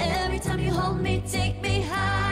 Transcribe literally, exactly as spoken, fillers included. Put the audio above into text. Every time you hold me, take me high.